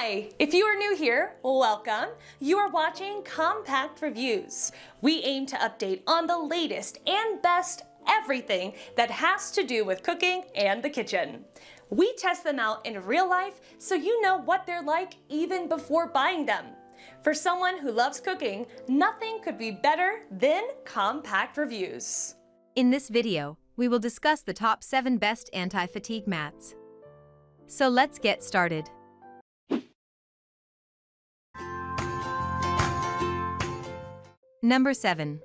Hi! If you are new here, welcome. You are watching Compact Reviews. We aim to update on the latest and best everything that has to do with cooking and the kitchen. We test them out in real life so you know what they're like even before buying them. For someone who loves cooking, nothing could be better than Compact Reviews. In this video, we will discuss the top 7 best anti-fatigue mats. So let's get started. Number 7.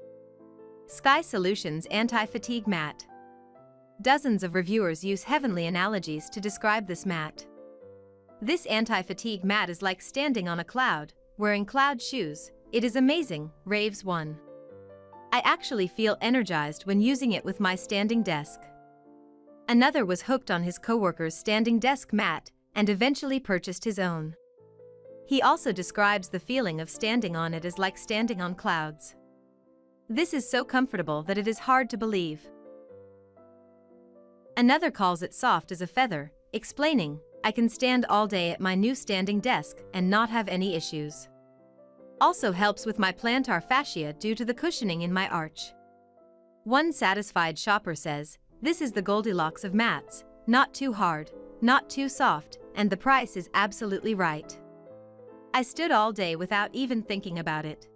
Sky Solutions Anti-Fatigue Mat. Dozens of reviewers use heavenly analogies to describe this mat. This anti-fatigue mat is like standing on a cloud, wearing cloud shoes. It is amazing, raves one. I actually feel energized when using it with my standing desk. Another was hooked on his co-worker's standing desk mat and eventually purchased his own. He also describes the feeling of standing on it as like standing on clouds. This is so comfortable that it is hard to believe. Another calls it soft as a feather, explaining, "I can stand all day at my new standing desk and not have any issues. Also helps with my plantar fascia due to the cushioning in my arch." One satisfied shopper says, "This is the Goldilocks of mats, not too hard, not too soft, and the price is absolutely right. I stood all day without even thinking about it."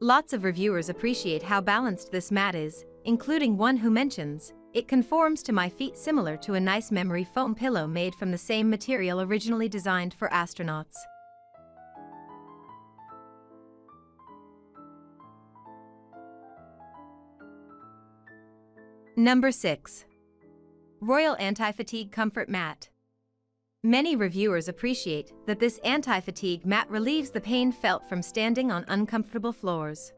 Lots of reviewers appreciate how balanced this mat is, including one who mentions, "It conforms to my feet similar to a nice memory foam pillow made from the same material originally designed for astronauts." Number 6. Royal Anti-Fatigue Comfort Mat. Many reviewers appreciate that this anti-fatigue mat relieves the pain felt from standing on uncomfortable floors.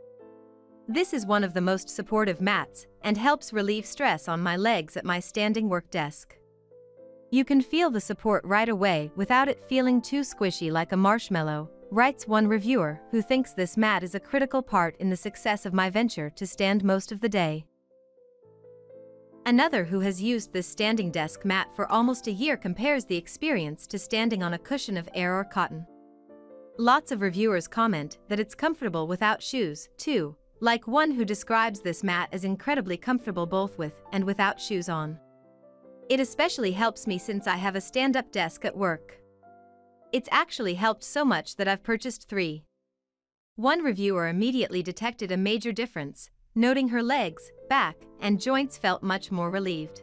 "This is one of the most supportive mats and helps relieve stress on my legs at my standing work desk. You can feel the support right away without it feeling too squishy like a marshmallow," writes one reviewer who thinks this mat is a critical part in the success of my venture to stand most of the day. Another who has used this standing desk mat for almost a year compares the experience to standing on a cushion of air or cotton. Lots of reviewers comment that it's comfortable without shoes, too, like one who describes this mat as incredibly comfortable both with and without shoes on. "It especially helps me since I have a stand-up desk at work. It's actually helped so much that I've purchased 3. One reviewer immediately detected a major difference, noting her legs, back, and joints felt much more relieved.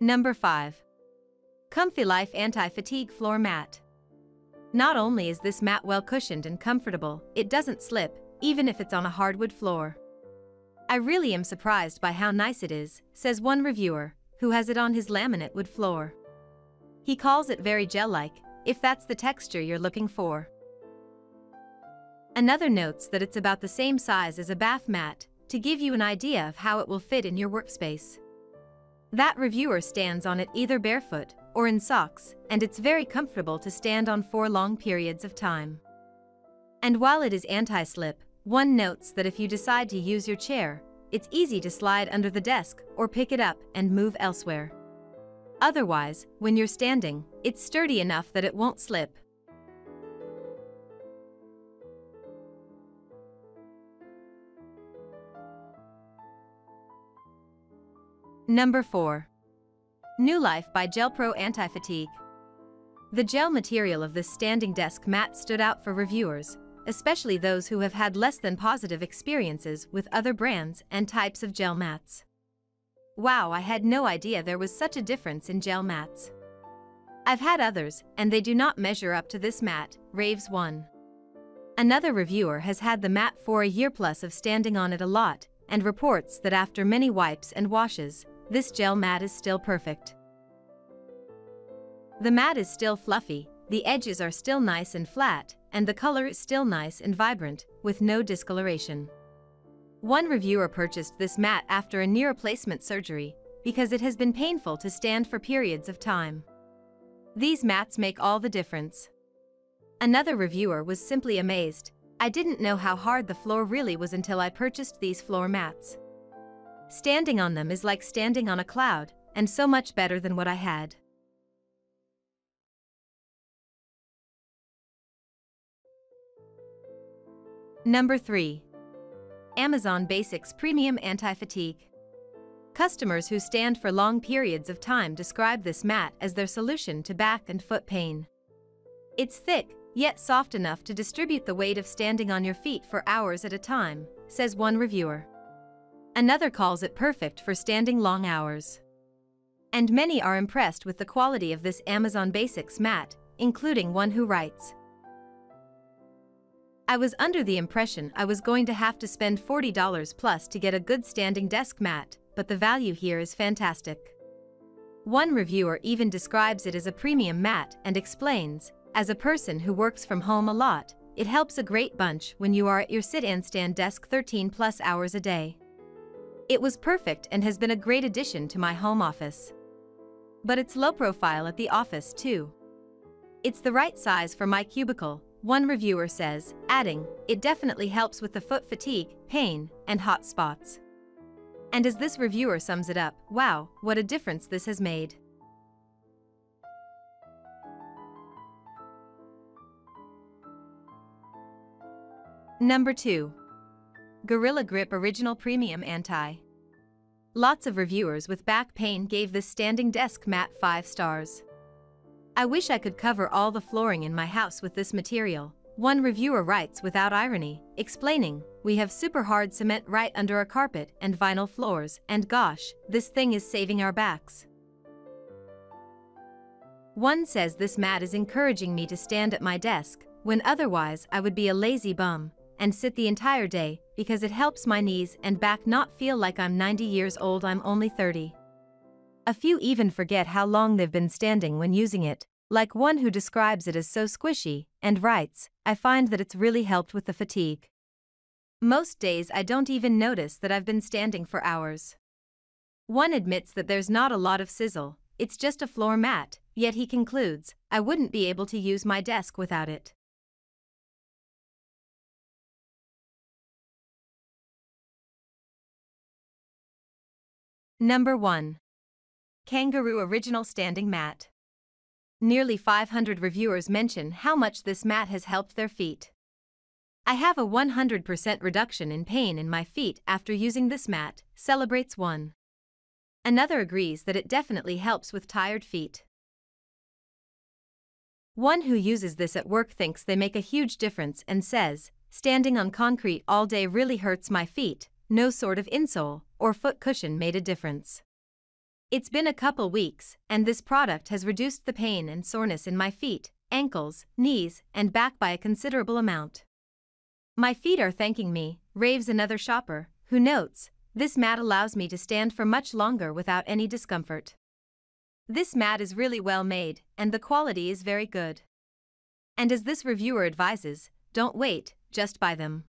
Number 5. ComfiLife Anti-Fatigue Floor Mat. Not only is this mat well cushioned and comfortable, it doesn't slip, even if it's on a hardwood floor. "I really am surprised by how nice it is," says one reviewer, who has it on his laminate wood floor. He calls it very gel-like, if that's the texture you're looking for. Another notes that it's about the same size as a bath mat, to give you an idea of how it will fit in your workspace. That reviewer stands on it either barefoot or in socks, and it's very comfortable to stand on for long periods of time. And while it is anti-slip, one notes that if you decide to use your chair, it's easy to slide under the desk or pick it up and move elsewhere. Otherwise, when you're standing, it's sturdy enough that it won't slip. Number 4. New Life by GelPro Anti-Fatigue. The gel material of this standing desk mat stood out for reviewers, especially those who have had less than positive experiences with other brands and types of gel mats. "Wow, I had no idea there was such a difference in gel mats. I've had others, and they do not measure up to this mat," raves one. Another reviewer has had the mat for a year plus of standing on it a lot, and reports that after many wipes and washes, this gel mat is still perfect. "The mat is still fluffy, the edges are still nice and flat, and the color is still nice and vibrant, with no discoloration." One reviewer purchased this mat after a knee replacement surgery because it has been painful to stand for periods of time. "These mats make all the difference." Another reviewer was simply amazed, "I didn't know how hard the floor really was until I purchased these floor mats." Standing on them is like standing on a cloud, and so much better than what I had. Number 3. Amazon Basics Premium Anti-Fatigue. Customers who stand for long periods of time describe this mat as their solution to back and foot pain. It's thick, yet soft enough to distribute the weight of standing on your feet for hours at a time, says one reviewer. Another calls it perfect for standing long hours. And many are impressed with the quality of this Amazon Basics mat, including one who writes, "I was under the impression I was going to have to spend $40 plus to get a good standing desk mat, but the value here is fantastic." One reviewer even describes it as a premium mat and explains, "As a person who works from home a lot, it helps a great bunch when you are at your sit and stand desk 13 plus hours a day. It was perfect and has been a great addition to my home office. But it's low profile at the office too. It's the right size for my cubicle," one reviewer says, adding, "It definitely helps with the foot fatigue, pain, and hot spots." And as this reviewer sums it up, "Wow, what a difference this has made." Number 2. Gorilla Grip Original Premium Anti. Lots of reviewers with back pain gave this standing desk mat 5 stars. "I wish I could cover all the flooring in my house with this material," one reviewer writes without irony, explaining, "We have super hard cement right under our carpet and vinyl floors, and gosh, this thing is saving our backs." One says this mat is encouraging me to stand at my desk, when otherwise I would be a lazy bum, and sit the entire day, because it helps my knees and back not feel like I'm 90 years old. I'm only 30. A few even forget how long they've been standing when using it, like one who describes it as so squishy, and writes, "I find that it's really helped with the fatigue. Most days I don't even notice that I've been standing for hours." One admits that there's not a lot of sizzle, it's just a floor mat, yet he concludes, "I wouldn't be able to use my desk without it." Number 1. Kangaroo Original Standing Mat. Nearly 500 reviewers mention how much this mat has helped their feet. "I have a 100% reduction in pain in my feet after using this mat," celebrates one. Another agrees that it definitely helps with tired feet. One who uses this at work thinks they make a huge difference and says, "Standing on concrete all day really hurts my feet. No sort of insole or foot cushion made a difference. It's been a couple weeks, and this product has reduced the pain and soreness in my feet, ankles, knees, and back by a considerable amount. My feet are thanking me," raves another shopper, who notes, "This mat allows me to stand for much longer without any discomfort. This mat is really well made, and the quality is very good." And as this reviewer advises, "Don't wait, just buy them."